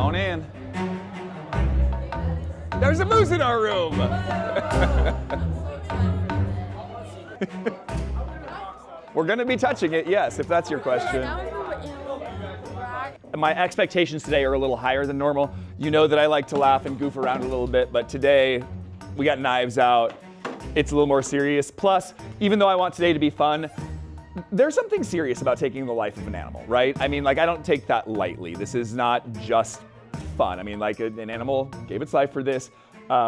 on in. There's a moose in our room. We're going to be touching it, yes, if that's your question. My expectations today are a little higher than normal. You know that I like to laugh and goof around a little bit, but today we got knives out. It's a little more serious. Plus, even though I want today to be fun, there's something serious about taking the life of an animal, right? I mean, like, I don't take that lightly. This is not just fun. I mean, like, an animal gave its life for this.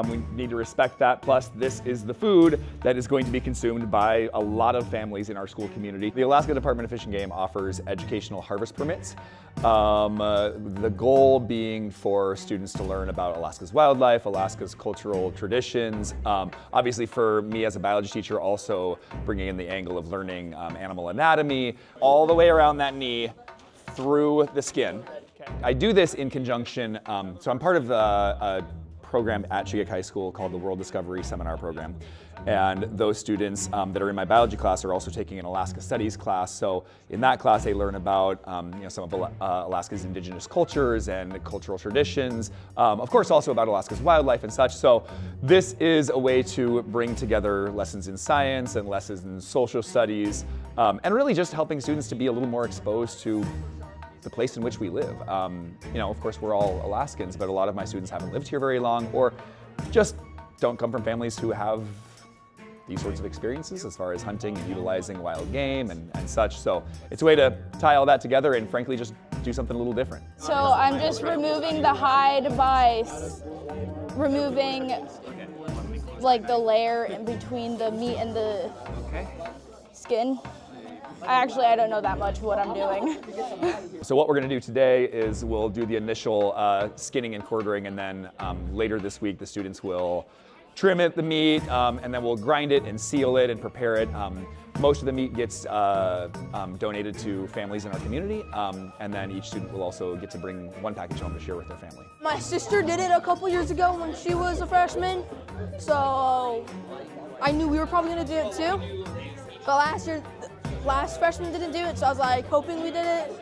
We need to respect that. Plus, this is the food that is going to be consumed by a lot of families in our school community. The Alaska Department of Fish and Game offers educational harvest permits. The goal being for students to learn about Alaska's wildlife, Alaska's cultural traditions. Obviously, for me as a biology teacher, also bringing in the angle of learning animal anatomy, all the way around that knee through the skin. I do this in conjunction, so I'm part of a program at Chugiak High School called the World Discovery Seminar Program. And those students that are in my biology class are also taking an Alaska Studies class. So in that class, they learn about some of Alaska's indigenous cultures and cultural traditions. Of course, also about Alaska's wildlife and such. So this is a way to bring together lessons in science and lessons in social studies, and really just helping students to be a little more exposed to the place in which we live. You know, of course, we're all Alaskans, but a lot of my students haven't lived here very long or just don't come from families who have these sorts of experiences as far as hunting and utilizing wild game and such. So it's a way to tie all that together and frankly just do something a little different. So I'm just removing the hide by removing like the layer in between the meat and the skin. Actually, I don't know that much what I'm doing. So what we're going to do today is we'll do the initial skinning and quartering, and then later this week the students will trim it, the meat, and then we'll grind it and seal it and prepare it. Most of the meat gets donated to families in our community, and then each student will also get to bring one package home to share with their family. My sister did it a couple years ago when she was a freshman, so I knew we were probably going to do it too, but last freshman didn't do it, so I was like hoping we did it,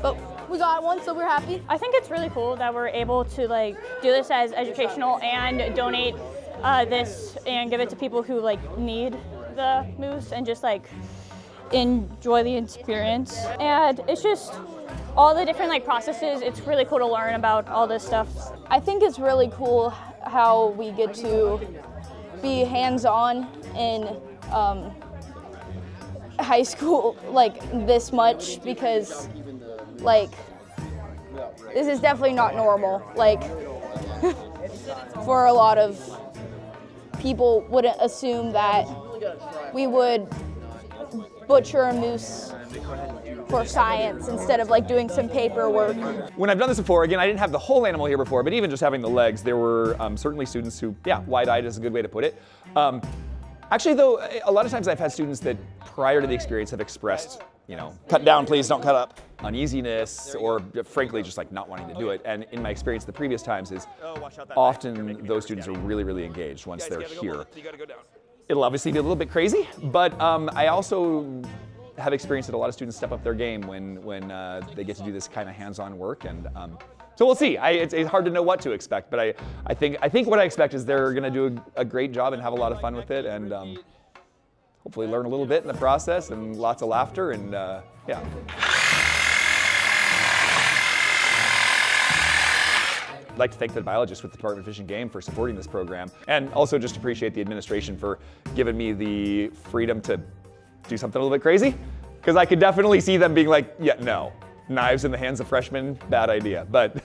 but we got one, so we're happy. I think it's really cool that we're able to like do this as educational and donate this and give it to people who like need the moose and just like enjoy the experience. And it's just all the different like processes. It's really cool to learn about all this stuff. I think it's really cool how we get to be hands-on in high school like this much, because like this is definitely not normal, like for a lot of people wouldn't assume that we would butcher a moose for science instead of like doing some paperwork. When I've done this before, again, I didn't have the whole animal here before, but even just having the legs, there were certainly students who, yeah, wide-eyed is a good way to put it. Actually, though, a lot of times I've had students that prior to the experience have expressed, you know, cut down, please, don't cut up, uneasiness, or frankly, just like not wanting to do it. And in my experience the previous times is often those students are really, really engaged once they're here. It'll obviously be a little bit crazy, but I also have experienced that a lot of students step up their game when they get to do this kind of hands-on work. And so we'll see. It's hard to know what to expect, but I think what I expect is they're going to do a great job and have a lot of fun with it, and hopefully learn a little bit in the process, and lots of laughter, and yeah. I'd like to thank the biologists with the Department of Fish and Game for supporting this program, and also just appreciate the administration for giving me the freedom to do something a little bit crazy, because I could definitely see them being like, yeah, no. Knives in the hands of freshmen, bad idea, but